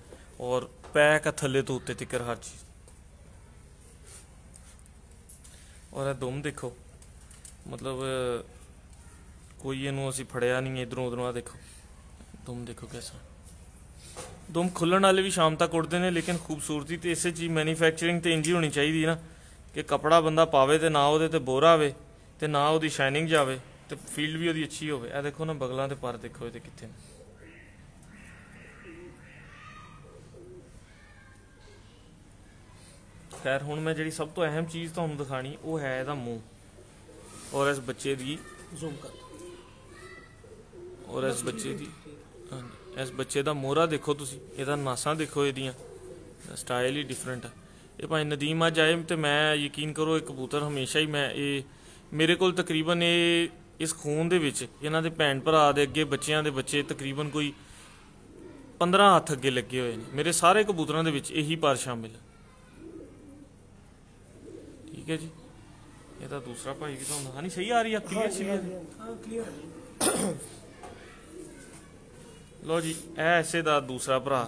और पैक है थले तो उत्ते तिकर हर चीज। और यह दुम देखो, मतलब कोई इनू असी फड़िया नहीं इधरों उधरों। आ देखो दुम देखो कैसा, दुम खुलन वाले भी शाम तक उड़ते हैं, लेकिन खूबसूरती तो इस चीज़ मैन्यूफैक्चरिंग तो इंज ही होनी चाहिए ना कि कपड़ा बंदा पावे तो ना वो बोरा आवे तो ना वो शाइनिंग जाए तो फील्ड भी वो अच्छी हो। देखो ना बगलों के पर देखो ये कितने खैर। हुण मैं जी सब तो अहम चीज़ तुहानूं दिखानी वो है इहदा मूँह और इस बच्चे की जूम कर, और इस बच्चे की इस बच्चे का मोहरा देखो तुसीं, इहदा नासा देखो, इहदियां स्टाइल ही डिफरेंट है। ये भाई नदीम अज आए तो मैं यकीन करो एक कबूतर हमेशा ही मैं ये मेरे को तकरीबन ये इस खून दे विच इन्हां दे भैन भरा दे अगे बच्चों के बच्चे तकरीबन कोई 15 हथ अगे लगे हुए हैं मेरे सारे कबूतरों के विच, यही पर शामिल है। ठीक है जी ये तो दूसरा भाई भी तो होंगे। हाँ नहीं सही आ रही है, क्लियर सी क्लियर। लो जी ऐसे दा दूसरा भरा,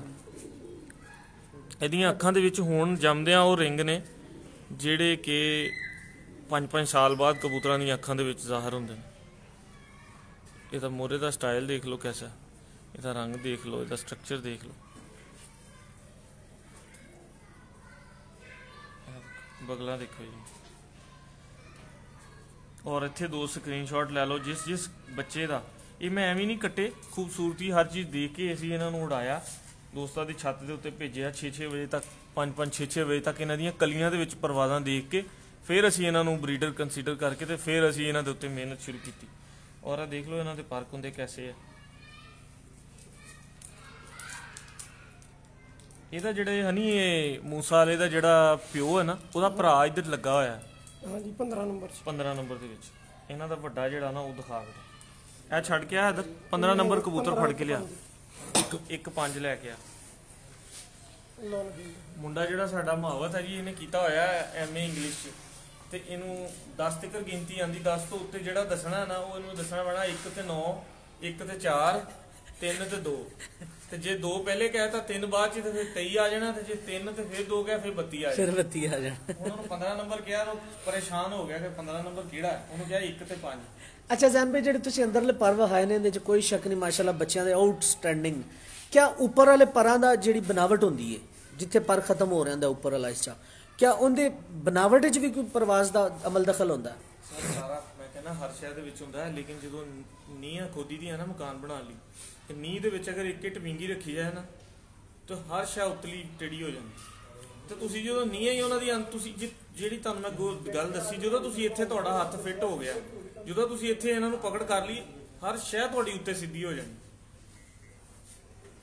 इहदियां अखां दे विच हुण जमदियां ओह रिंग ने जिहड़े कि 5-5 साल बाद कबूतरां दी अखां दे विच ज़ाहिर हुंदे ने। इहदा मोहरे दा स्टाइल देख लो कैसा, इहदा रंग देख लो, इहदा स्ट्रक्चर देख लो, बगला देखो जी। और इतने 2 स्क्रीनशॉट लै लो जिस जिस बच्चे का, ये मैं एवं नहीं कट्टे, खूबसूरती हर चीज़ देख के असी इन्होंने उड़ाया दोस्तों की छत के उत्ते भेजे 6-6 बजे तक, 5-6-6 बजे तक इन्हों दलिया के परवाज़ा देख के फिर असी इन्हों ब्रीडर कंसीडर करके तो फिर असी इन्हों के उत्ते मेहनत शुरू की। और आ देख लो इन्हों के पार्क होंगे कैसे है। ਇਹਦਾ ਜਿਹੜਾ ਹਨੀ ਇਹ ਮੂਸਾ ਵਾਲੇ ਦਾ ਜਿਹੜਾ ਪਿਓ ਹੈ ਨਾ ਉਹਦਾ ਭਰਾ ਇੱਧਰ ਲੱਗਾ ਹੋਇਆ। ਹਾਂਜੀ 15 ਨੰਬਰ ਦੇ ਵਿੱਚ ਇਹਨਾਂ ਦਾ ਵੱਡਾ ਜਿਹੜਾ ਨਾ ਉਹ ਦਿਖਾ ਗਿਆ। ਇਹ ਛੱਡ ਕੇ ਆ ਇੱਧਰ 15 ਨੰਬਰ ਕਬੂਤਰ ਫੜ ਕੇ ਲਿਆ, ਇੱਕ 5 ਲੈ ਕੇ ਆ। ਮੁੰਡਾ ਜਿਹੜਾ ਸਾਡਾ ਮਾਵਤ ਹੈ ਜੀ ਇਹਨੇ ਕੀਤਾ ਹੋਇਆ ਐਮਏ ਇੰਗਲਿਸ਼ 'ਚ ਤੇ ਇਹਨੂੰ 10 ਤੱਕ ਗਿਣਤੀ ਆਂਦੀ, 10 ਤੋਂ ਉੱਤੇ ਜਿਹੜਾ ਦੱਸਣਾ ਨਾ ਉਹ ਇਹਨੂੰ ਦੱਸਣਾ ਪੈਣਾ 1 ਤੇ 9, 1 ਤੇ 4, 3 ਤੇ 2 ਤੇ ਜੇ ਦੋ ਪਹਿਲੇ ਕਹਿ ਤਾਂ ਤਿੰਨ ਬਾਅਦ ਚ ਤੇ ਫਿਰ 23 ਆ ਜਾਣਾ, ਤੇ ਜੇ ਤਿੰਨ ਤੇ ਫਿਰ ਦੋ ਕਹਿ ਫਿਰ 32 ਆ ਜਾਣਾ, ਫਿਰ 32 ਆ ਜਾਣਾ। ਉਹਨਾਂ ਨੂੰ 15 ਨੰਬਰ ਕਿਹਾ, ਉਹ ਪਰੇਸ਼ਾਨ ਹੋ ਗਿਆ ਕਿ 15 ਨੰਬਰ ਕਿਹੜਾ, ਉਹਨੂੰ ਕਿਹਾ 1 ਤੇ 5। ਅੱਛਾ ਜ਼ੈਨ ਭਾਈ, ਜਿਹੜੇ ਤੁਸੀਂ ਅੰਦਰਲੇ ਪਰਵ ਹਾਏ ਨੇ, ਇਹਦੇ ਚ ਕੋਈ ਸ਼ੱਕ ਨਹੀਂ, ਮਾਸ਼ਾਅੱਲਾ ਬੱਚਿਆਂ ਦੇ ਆਊਟਸਟੈਂਡਿੰਗ। ਕਿਆ ਉੱਪਰ ਵਾਲੇ ਪਰਾਂ ਦਾ ਜਿਹੜੀ ਬਣਾਵਟ ਹੁੰਦੀ ਹੈ, ਜਿੱਥੇ ਪਰ ਖਤਮ ਹੋ ਰਿਹਾ ਹੁੰਦਾ ਉੱਪਰ ਵਾਲਾ ਹਿੱਸਾ, ਕਿਆ ਉਹਦੇ ਬਣਾਵਟ ਚ ਵੀ ਕੋਈ ਪਰਵਾਜ਼ ਦਾ ਅਮਲ ਦਖਲ ਹੁੰਦਾ? ਸਾਰਾ ਮੈਂ ਕਹਿੰਦਾ ਹਰ ਸ਼ਹਿਰ ਦੇ ਵਿੱਚ ਹੁੰਦਾ, ਲੇਕਿਨ ਜਦੋਂ ਨੀਂਹ ਖੋਦੀ ਦੀ ਹੈ ਨਾ ਮਕਾਨ ਬਣਾਉਣ ਲਈ, ਤੇ ਨੀਂਹ ਦੇ ਵਿੱਚ ਅਗਰ ਇੱਕ ਟਵਿੰਗੀ ਰੱਖੀ ਜਾਏ ਨਾ ਤਾਂ ਹਰ ਸ਼ੈ ਉਤਲੀ ਟੇੜੀ ਹੋ ਜਾਂਦੀ। ਤੇ ਤੁਸੀਂ ਜਦੋਂ ਨੀਂਹ ਹੀ ਉਹਨਾਂ ਦੀ ਤੁਸੀਂ ਜਿਹੜੀ ਤੁਹਾਨੂੰ ਮੈਂ ਗੱਲ ਦੱਸੀ, ਜਦੋਂ ਤੁਸੀਂ ਇੱਥੇ ਤੁਹਾਡਾ ਹੱਥ ਫਿੱਟ ਹੋ ਗਿਆ, ਜਦੋਂ ਤੁਸੀਂ ਇੱਥੇ ਇਹਨਾਂ ਨੂੰ ਪਕੜ ਕਰ ਲਈ, ਹਰ ਸ਼ੈ ਤੁਹਾਡੀ ਉੱਤੇ ਸਿੱਧੀ ਹੋ ਜਾਂਦੀ।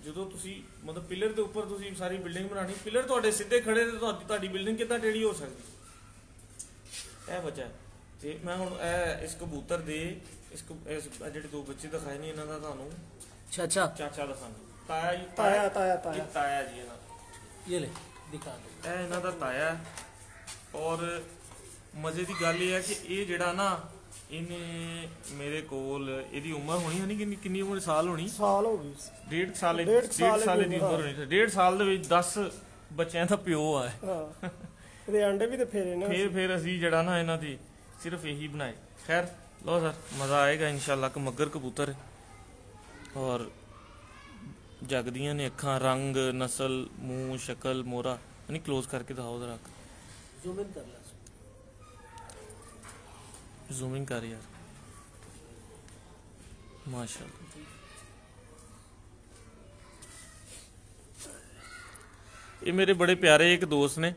ਜਦੋਂ ਤੁਸੀਂ ਮਤਲਬ ਪਿਲਰ ਦੇ ਉੱਪਰ ਤੁਸੀਂ ਸਾਰੀ ਬਿਲਡਿੰਗ ਬਣਾਉਣੀ, ਪਿਲਰ ਤੁਹਾਡੇ ਸਿੱਧੇ ਖੜੇ ਤੇ ਤੁਹਾਡੀ ਬਿਲਡਿੰਗ ਕਿੱਦਾਂ ਟੇੜੀ ਹੋ ਸਕਦੀ? ਇਹ ਬਚਾ ਤੇ ਮੈਂ ਹੁਣ ਇਸ ਕਬੂਤਰ ਦੇ ਜਿਹੜੇ ਦੋ ਬੱਚੇ ਦਿਖਾਏ ਨੇ, ਇਹਨਾਂ ਦਾ ਤੁਹਾਨੂੰ ਚਾਚਾ ਚਾਚਾ ਦਿਖਾਉਂਦੇ, ਤਾਇਆ ਜੀ, ਤਾਇਆ ਤਾਇਆ ਤਾਇਆ ਤਾਇਆ ਜੀ ਇਹਨਾਂ, ਇਹ ਲੈ ਦਿਖਾ ਦੇ, ਇਹ ਇਹਨਾਂ ਦਾ ਤਾਇਆ। ਔਰ ਮਜ਼ੇ ਦੀ ਗੱਲ ਇਹ ਹੈ ਕਿ ਇਹ ਜਿਹੜਾ ਨਾ, ਇਹਨੇ ਮੇਰੇ ਕੋਲ ਇਹਦੀ ਉਮਰ ਹੋਣੀ ਹੋਣੀ ਕਿੰਨੀ ਉਮਰ ਸਾਲ ਹੋਣੀ, ਸਾਲ ਹੋ ਗਈ, ਡੇਢ ਸਾਲ ਦੀ ਉਮਰ ਹੋਣੀ। ਡੇਢ ਸਾਲ ਦੇ ਵਿੱਚ 10 ਬੱਚਿਆਂ ਦਾ ਪਿਓ ਆ। ਇਹਦੇ ਅੰਡੇ ਵੀ ਤੇ ਫੇਰੇ ਨਾ, ਫਿਰ ਅਸੀਂ ਜਿਹੜਾ ਨਾ ਇਹਨਾਂ ਦੀ सिर्फ यही बनाए। खैर लो सर, मज़ा आएगा इंशाल्लाह। मगर कबूतर और जगदियाँ ने अखा, रंग, नस्ल, मुँह, शक्ल, मोरा, यानी क्लोज करके दिखाओ जरा, जूमिंग कर यार, माशाल्लाह। ये मेरे बड़े प्यारे एक दोस्त ने,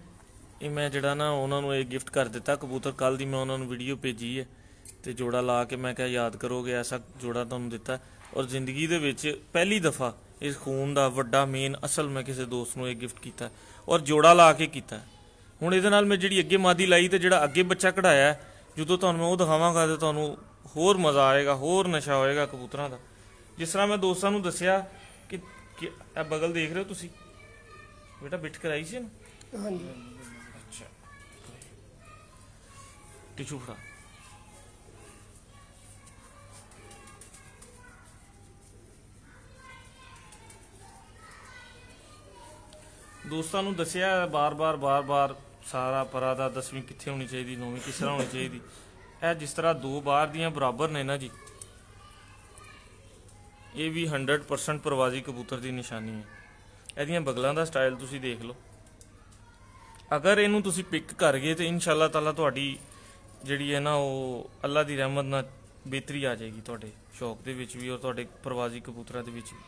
ਇਹ ਮੈਂ ਜਿਹੜਾ ਨਾ ਉਹਨਾਂ ਨੂੰ ਇਹ ਗਿਫਟ ਕਰ ਦਿੱਤਾ ਕਬੂਤਰ। ਕੱਲ ਦੀ ਮੈਂ ਉਹਨਾਂ ਨੂੰ ਵੀਡੀਓ ਭੇਜੀ ਹੈ, ਤੇ ਜੋੜਾ ਲਾ ਕੇ ਮੈਂ ਕਿਹਾ ਯਾਦ ਕਰੋਗੇ, ਐਸਾ ਜੋੜਾ ਤੁਹਾਨੂੰ ਦਿੱਤਾ। ਔਰ ਜ਼ਿੰਦਗੀ ਦੇ ਵਿੱਚ ਪਹਿਲੀ ਦਫਾ ਇਸ ਖੂਨ ਦਾ ਵੱਡਾ ਮੇਨ ਅਸਲ ਮੈਂ ਕਿਸੇ ਦੋਸਤ ਨੂੰ ਇਹ ਗਿਫਟ ਕੀਤਾ, ਔਰ ਜੋੜਾ ਲਾ ਕੇ ਕੀਤਾ। ਹੁਣ ਇਹਦੇ ਨਾਲ ਮੈਂ ਜਿਹੜੀ ਅੱਗੇ ਮਾਦੀ ਲਾਈ ਤੇ ਜਿਹੜਾ ਅੱਗੇ ਬੱਚਾ ਕਢਾਇਆ, ਜਦੋਂ ਤੁਹਾਨੂੰ ਮੈਂ ਉਹ ਦਿਖਾਵਾਂਗਾ ਤੇ ਤੁਹਾਨੂੰ ਹੋਰ ਮਜ਼ਾ ਆਏਗਾ, ਹੋਰ ਨਸ਼ਾ ਹੋਏਗਾ ਕਬੂਤਰਾਂ ਦਾ। ਜਿਸ ਤਰ੍ਹਾਂ ਮੈਂ ਦੋਸਤਾਂ ਨੂੰ ਦੱਸਿਆ ਕਿ ਇਹ ਬਗਲ ਦੇਖ ਰਹੇ ਹੋ ਤੁਸੀਂ, ਬੇਟਾ ਬਿੱਟ ਕਰਾਈ ਸੀ ਨਾ, ਹਾਂਜੀ टिशू फड़ा। दोस्तों नूं दसिया बार बार सारा परा दा 10वीं कित्थे होनी चाहिए, 9वीं किस तरह होनी चाहिए। यह जिस तरह दो बार दियां बराबर ने ना जी, ये भी 100% परवाजी कबूतर की निशानी है। इहदियां बगलां दा स्टाइल तुसीं देख लो। अगर इनू तुसीं पिक कर गए तो इंशाल्लाह ताला तुहाडी जिहड़ी है ना वो अल्लाह दी रहमत नाल बेहतरी आ जाएगी, तुहाडे शौक दे विच वी और तुहाडे परवाजी कबूतरां दे विच वी।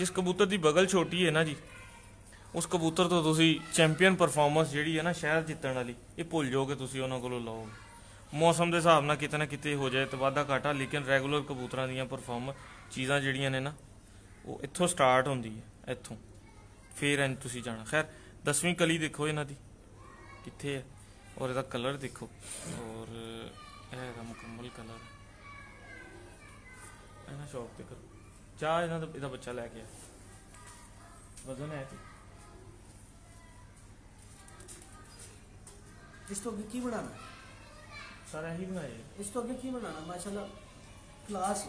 जिस कबूतर दी बगल छोटी है ना जी, उस कबूतर तो तुसीं चैंपियन परफॉर्मेंस जिहड़ी है ना शहर जितण वाली, ये भुल जाओगे, तुसीं उहनां कोलों लाओगे। मौसम दे हिसाब नाल किते ना किते हो जाए तो वाधा घाटा, लेकिन रैगूलर कबूतरां दीयां परफॉर्मेंस चीज़ां जिहड़ियां ने ना वो इत्थों स्टार्ट होंदी है, इत्थों फिर इंज तुसीं जाना। खैर 10वीं कली देखो इन्हां दी कित्थे है, और इहदा कलर देखो, और इहदा मुकम्मल कलर है ना। शौक ते करो जा, इहदा बच्चा लै के वजन है ते इस तो अगे की बनाना सारा ही बनाए, इस तो अगे की बनाना, माशाल्लाह क्लास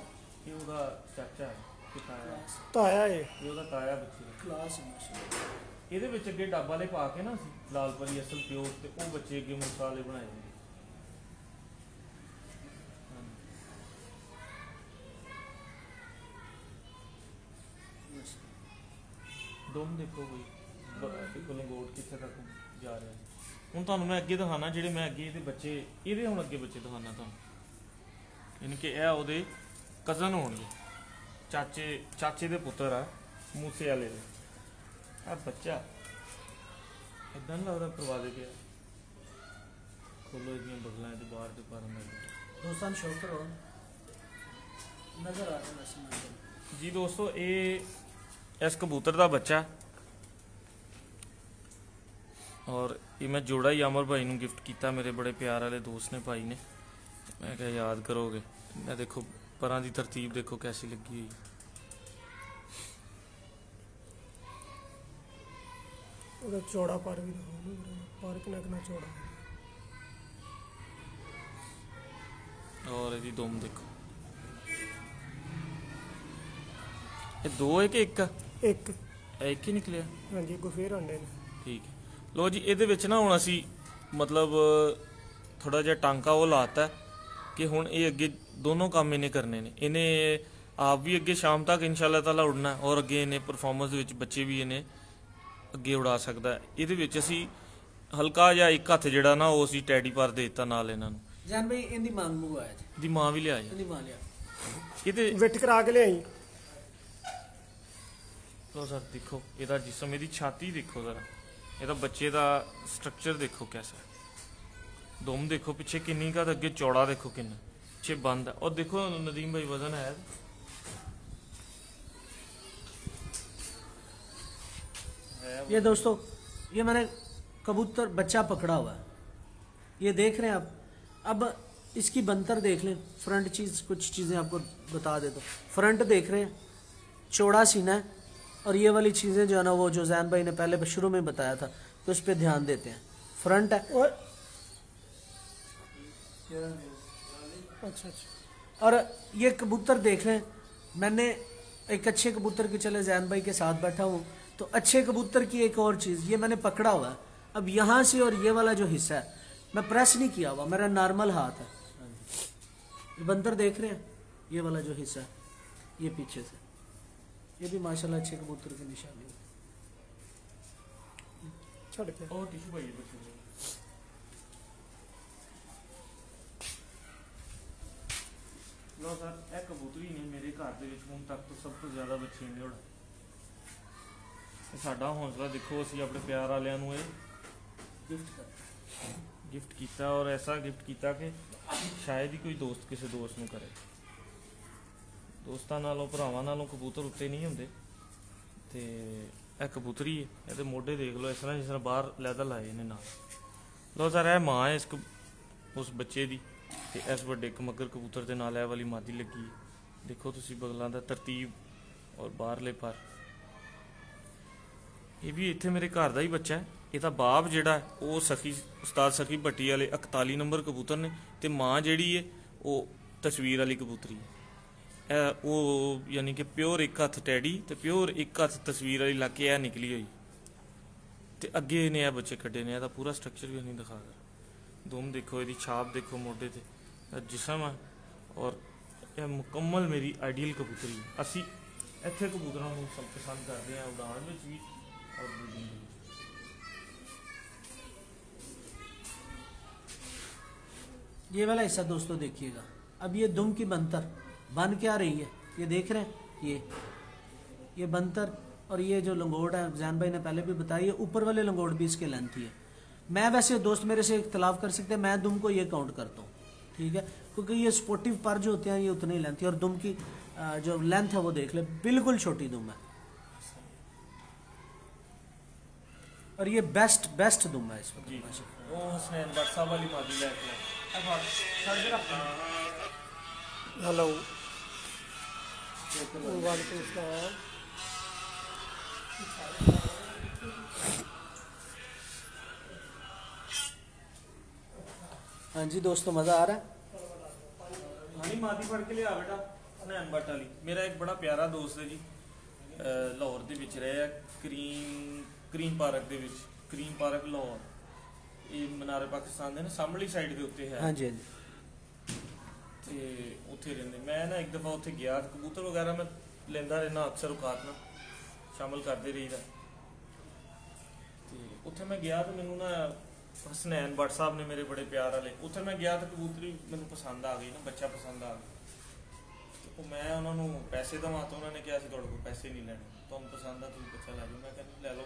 ये उहदा चाचा है, ताया ताया है, ये उहदा ताया बच्चे क्लास है माशाल्लाह। ਇਹਦੇ ਵਿੱਚ ਅੱਗੇ ਡੱਬ ਵਾਲੇ ਪਾ ਕੇ ਨਾ ਅਸੀਂ ਲਾਲ ਪਰੀ ਅਸਲ ਪਿਓ ਤੇ ਉਹ ਬੱਚੇ ਅੱਗੇ ਮਸਾਲੇ ਬਣਾਏ ਨੇ। ਦੋਮ ਦੇਖੋ ਕੋਈ ਲੰਗੋਟ ਕਿੱਥੇ ਤੱਕ ਜਾ ਰਿਹਾ। ਹੁਣ ਤੁਹਾਨੂੰ ਮੈਂ ਅੱਗੇ ਦਿਖਾਣਾ ਜਿਹੜੇ ਮੈਂ ਅੱਗੇ ਇਹਦੇ ਬੱਚੇ, ਇਹਦੇ ਹੁਣ ਅੱਗੇ ਬੱਚੇ ਦਿਖਾਣਾ ਤੁਹਾਨੂੰ, ਯਾਨੀ ਕਿ ਇਹ ਉਹਦੇ ਕਜ਼ਨ ਹੋਣਗੇ, ਚਾਚੇ ਦੇ ਪੁੱਤਰ ਆ ਮੂਸੇ ਵਾਲੇ ਦੇ। ਆ ਬੱਚਾ ਇਦਾਂ ਲੱਗਦਾ ਪ੍ਰਵਾਦੇ ਪਿਆ, ਖੋਲੋ ਇਹਦੀਆਂ ਬਗਲਾਂ ਦੇ ਬਾਹਰ ਦੇ ਪਰ ਅੰਦਰ। ਦੋਸਤਾਂ ਸ਼ੌਕ ਕਰੋ ਨਜ਼ਰ ਆ ਰਿਹਾ ਨਸਮਾਨ ਜੀ। ਦੋਸਤੋ ਇਹ ਇਸ ਕਬੂਤਰ ਦਾ ਬੱਚਾ, ਔਰ ਇਹ ਮੈਂ ਜੋੜਾ ਹੀ ਅਮਰ ਭਾਈ ਨੂੰ ਗਿਫਟ ਕੀਤਾ, ਮੇਰੇ ਬੜੇ ਪਿਆਰ ਵਾਲੇ ਦੋਸਤ ਨੇ ਭਾਈ ਨੇ। ਮੈਂ ਕਿਹਾ ਯਾਦ ਕਰੋਗੇ। ਮੈਂ ਦੇਖੋ ਪਰਾਂ ਦੀ ਤਰਤੀਬ ਦੇਖੋ ਕੈਸੀ ਲੱਗੀ ਹੋਈ। ਉਹਦਾ ਚੌੜਾ ਪਰ ਵੀ ਪਰ ਕਿੰਨਾ ਚੌੜਾ ਹੈ, ਔਰ ਇਹਦੀ ਦੁਮ ਦੇਖੋ। ਇਹ ਦੋ ਹੈ ਕਿ ਇੱਕ? एक एक ही निकलिया। हाँ जी गुफेर अंडे ने। ठीक है लो जी ये ना हूँ असी मतलब थोड़ा जहा टांका वो लाता है कि हूँ ये अगे दोनों काम इन्हें करने ने, इन्हें आप भी अगे शाम तक इंशाल्लाह ताला उड़ना और अगे इन्हें परफॉर्मेंस बच्चे भी इन्हें अगे उड़ा सकता है। ये असी हल्का जहा एक हथ जरा ना वो असी टैडी पर देता नाल इन्हां नूं। जान भाई इनकी मां नूं आया दी मां भी लिया वेट करा के लियाई। लो सर देखो इहदा जिस्म इहदी छाती देखो जरा, इहदा बच्चे दा स्ट्रक्चर देखो कैसा है, दम देखो पिछे किन्नी का अगे चौड़ा देखो किन्ना पिछे बंद है। और देखो नदीम भाई वजन है ये दोस्तों, ये मैंने कबूतर बच्चा पकड़ा हुआ है ये देख रहे हैं आप। अब इसकी बनतर देख लें, फ्रंट चीज़ कुछ चीज़ें आपको बता देता हूँ। फ्रंट देख रहे हैं चौड़ा सीना है और ये वाली चीज़ें जो है ना वो जो जैन भाई ने पहले शुरू में बताया था तो उस पर ध्यान देते हैं। फ्रंट है और अच्छा अच्छा। और ये कबूतर देख रहे हैं, मैंने एक अच्छे कबूतर के चले जैन भाई के साथ बैठा हूँ तो अच्छे कबूतर की एक और चीज़ ये मैंने पकड़ा हुआ है। अब यहाँ से और ये वाला जो हिस्सा है मैं प्रेस नहीं किया हुआ, मेरा नॉर्मल हाथ है। ये बंदर देख रहे हैं ये वाला जो हिस्सा है ये पीछे से, ये भी माशाल्लाह अच्छे कबूतर की निशानी है। लो सर ये कबूतरी ने मेरे घर के हूँ तक तो सब तो ज़्यादा बच्चे ने उड़ा साडा हौसला देखो असी अपने प्यार वालियां नूं गिफ्ट कर गिफ्ट किया और ऐसा गिफ्ट किया कि शायद ही कोई दोस्त किसी दोस्त को करे। दोस्तों नालों भरावां नालों कबूतर उत्ते नहीं होंदे ते ए कबूतरी है ये मोढे देख लो इस तरह जिस तरह बाहर लैदा लाए इन्हें ना। लो सर यह माँ है इस उस बच्चे की ते इस वड्डे मगर कबूतर के नाल वाली मादी लगी है। देखो तुसीं बगलों का तरतीब और बाहरले पर ये भी इत्थे मेरे घर का ही बच्चा है। इहदा बाप जिहड़ा वो सखी उस्ताद सखी भट्टी वाले 41 नंबर कबूतर ने ते माँ जिहड़ी है वो तस्वीर वाली कबूतरी है। वो यानी कि प्योर एक हथ टैडी ते प्योर एक हथ तस्वीर वाली ला के निकली हुई ते अगे ने बच्चे कड्डे ने। पूरा स्ट्रक्चर भी नहीं दिखा रहा, दुम देखो इसकी छाप देखो मोढे ते जिस्म है और यह मुकम्मल मेरी आइडियल कबूतरी है। असी इत्थे कबूतरां नूं सब पसंद करते हैं उड़ान विच भी और ब्रीडिंग। ये वाला हिस्सा दोस्तों देखिएगा, अब ये दुम की बनतर बन क्या रही है ये देख रहे हैं, ये बनतर और ये जो लंगोट है जैन भाई ने पहले भी बताई है ऊपर वाले लंगोट भी इसके लेंथी है। मैं वैसे दोस्त मेरे से इख्तलाफ कर सकते हैं, मैं दुम को ये काउंट करता हूँ ठीक है क्योंकि ये सपोर्टिव पर जो होते हैं ये उतनी लेंथी और दुम की जो लेंथ है वो देख ले बिल्कुल छोटी दुम है और ये बेस्ट बेस्ट दुम है इस वक्त। हेलो वालेकुम सलाम। हाँ जी दोस्तों मज़ा आ रहा है। मादी फड़ के लिया बेटा हसनैन बट वाली, मेरा एक बड़ा प्यारा दोस्त है जी लाहौर के विच रहे क्रीम पार्क लाहौर मनारे पाकिस्तान ने सामली साइड के उत्ते है। हाँ जी ते उत्थे रहंदे मैं ना एक दफ़ा उत्थे गया कबूतर वगैरह मैं लेंदा रहना अक्सर औकात ना शामिल करते रहीदा ते उत्थे मैं गया तो मैनू ना हसनैन बट साहब ने मेरे बड़े प्यार वाले उत्थे मैं गया तो कबूतरी मैनू पसंद आ गई ना बच्चा पसंद आ गया तो मैं उन्होंने पैसे देवां तो उन्होंने कहा तुहाडे कोल पैसे नहीं लैणे तुहानू पसंद आ तुसीं बच्चा लै लो। मैं कहंदा लै लो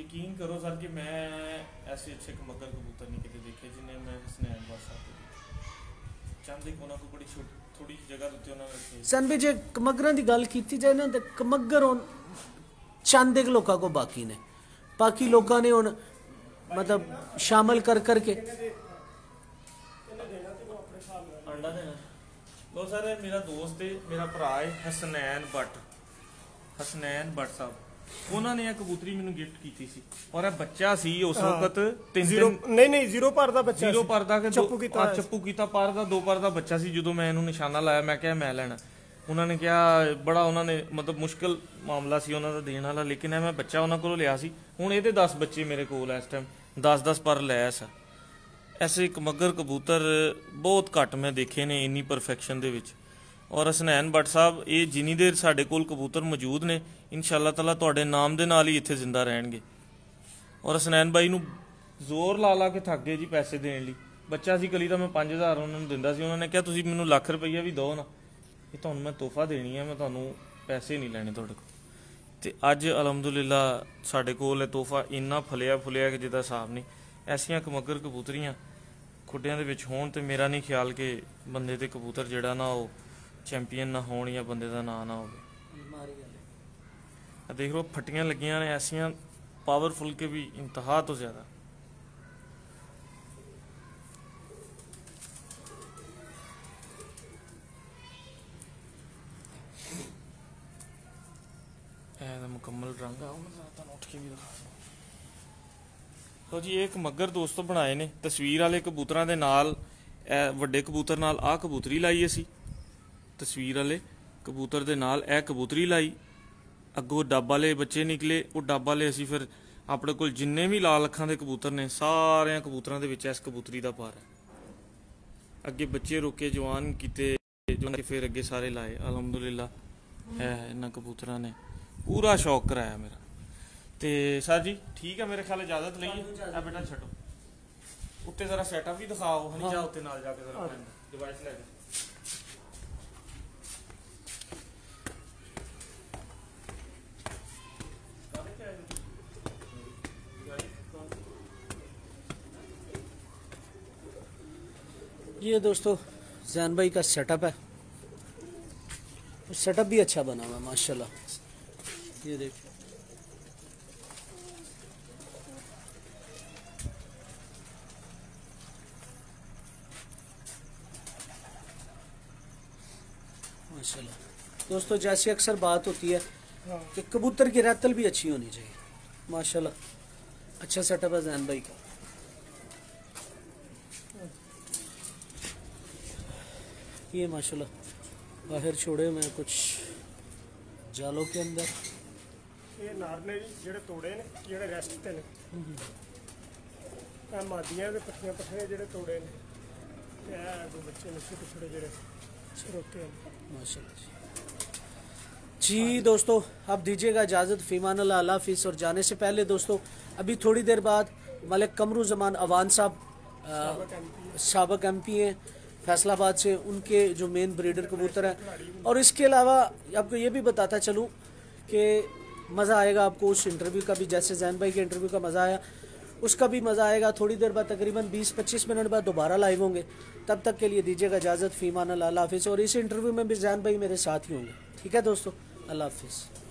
यकीन करो सर कि मैं ऐसे अच्छे मगर कबूतर नहीं कितने देखे जिन्हें मैं हसनैन बट साहब चाहते उन्होंने को बड़ी थोड़ी जगह उन्होंने सन भी जो कमगर की गल की जाए ना तो कमगर हम चंद एक लोगों को बाकी लोगों ने हम मतलब शामिल कर करके अंडा देना। लो सर मेरा दोस्त है मेरा भरा है हसनैन बट साहब उन्होंने कबूतरी मैनू गिफ्ट की थी और बच्चा सी उस वक्त नहीं जीरो पर दा बच्चा जीरो पर दा के चप्पू कीता पर दा दो पर दा बच्चा सी। जो मैं इनू निशाना लाया मैं क्या मैं लेना उन्होंने क्या बड़ा उन्होंने मतलब मुश्किल मामला सी उन्होंने देने वाला, लेकिन मैं बच्चा उन्होंने को लिया सी। हुण ये 10 बच्चे मेरे को इस टाइम 10-10 पर लाया सा। ऐसे मगर कबूतर बहुत घट मैं देखे ने इन्नी परफेक्शन दे विच। और हसनैन बट साहब ये जिनी देर साडे कोल कबूतर मौजूद ने इंशाल्लाह ताला तुहाडे नाम दे नाल ही इत्थे जिंदा रहणगे। और हसनैन भाई नूं जोर ला ला के थक गए जी पैसे देने लई। बच्चा सी कली तो मैं 5000 उन्होंने दिंदा सी, उन्होंने कहा तुसीं मैनूं लख रुपया भी दो ना, ये तुहानूं मैं तोहफा देनी है, मैं तुहानूं पैसे नहीं लैणे तुहाडे कोल। ते अज अलहमदुलिल्लाह साडे कोल तोहफा इन्ना फलिया फुलिया कि जिहदा हिसाब नहीं। ऐसियां कमगर कबूतरियां खुड्डियां दे विच होण ते मेरा नहीं ख्याल कि बंदे ते कबूतर जिहड़ा ना हो चैंपीयन ना होण या बंदे दा नाम ना हो। देख लो फट्टियां लगियां ने ऐसियां पावरफुल के भी इंतहा तो ज़्यादा। मुकम्मल रंग उठ के भी तो जी एक मगर दोस्तों बनाए ने तस्वीर वाले कबूतरों के नाल वड्डे कबूतर नाल आ कबूतरी लाई असी, तस्वीर वाले कबूतर दे नाल ए कबूतरी लाई। अगों डब वाले बच्चे निकले, वह डब वाले असी फिर अपने कोल जिन्ने भी लाल अखां दे कबूतर ने सारे कबूतरों के विच इस कबूतरी का पार है। अगे बच्चे रोके जवान किते फिर अगे सारे लाए। अलहमदुलिल्लाह है इन्हां कबूतरों ने पूरा शौक कराया मेरा। तो सर जी ठीक है, मेरे ख्याल इजाजत लईए बेटा, छड्डो उत्ते जरा सैटअप भी दिखाओ हनी जा उत्ते नाल जाके जरा डिवाइस ले। ये दोस्तों ज़ैन भाई का सेटअप है, सेटअप भी अच्छा बना हुआ है माशाल्लाह। ये देखिए माशाल्लाह। दोस्तों जैसी अक्सर बात होती है कि कबूतर की रैतल भी अच्छी होनी चाहिए माशाल्लाह। अच्छा सेटअप है ज़ैन भाई का। ये माशाल्लाह बाहर छोड़े मैं कुछ जालों के अंदर ये नारने जिहड़े तोड़े ने जिहड़े रेस्ट ते ने मादियां ते पट्ठियां पट्ठे जिहड़े तोड़े ने ते दो बच्चे ने छोटे छोटे जिहड़े रोके हैं माशाल्लाह जी। दोस्तों आप दीजिएगा इजाज़त, फीमान अल्लाह अल्लाह हाफिज़। और जाने से पहले दोस्तों अभी थोड़ी देर बाद मलिक कमरू जमान अवान साहब साबिक़ MP हैं फैसलाबाद से, उनके जो मेन ब्रीडर कबूतर हैं। और इसके अलावा आपको ये भी बताता चलूँ कि मज़ा आएगा आपको उस इंटरव्यू का भी, जैसे ज़ैन भाई के इंटरव्यू का मज़ा आया उसका भी मज़ा आएगा। थोड़ी देर बाद तकरीबन 20-25 मिनट बाद दोबारा लाइव होंगे, तब तक के लिए दीजिएगा इजाज़त, फ़ीमान अल्लाह हाफिज़। और इस इंटरव्यू में भी ज़ैन भाई मेरे साथ ही होंगे। ठीक है दोस्तों, अल्लाह हाफिज़।